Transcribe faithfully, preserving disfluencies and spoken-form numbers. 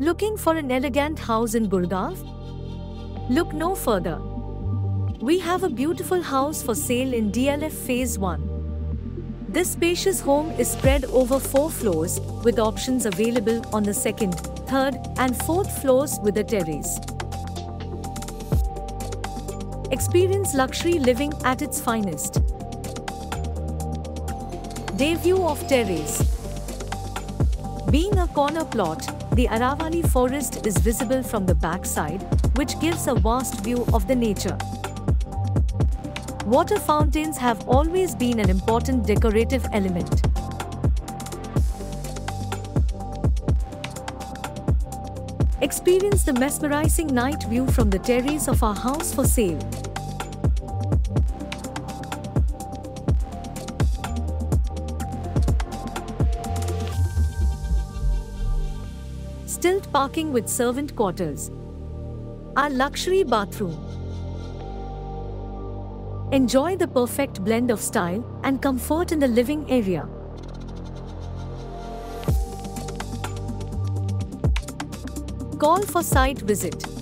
Looking for an elegant house in Gurugram? Look no further. We have a beautiful house for sale in D L F Phase one. This spacious home is spread over four floors, with options available on the second, third and fourth floors with a terrace. Experience luxury living at its finest. Day view of terrace. Being a corner plot, the Aravali forest is visible from the backside, which gives a vast view of the nature. Water fountains have always been an important decorative element. Experience the mesmerizing night view from the terrace of our house for sale. Stilt parking with servant quarters. Our luxury bathroom. Enjoy the perfect blend of style and comfort in the living area. Call for site visit.